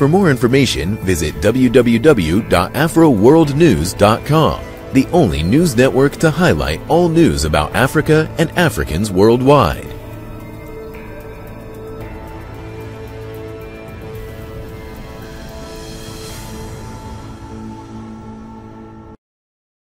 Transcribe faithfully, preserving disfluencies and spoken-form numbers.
For more information, visit w w w dot afro world news dot com, the only news network to highlight all news about Africa and Africans worldwide.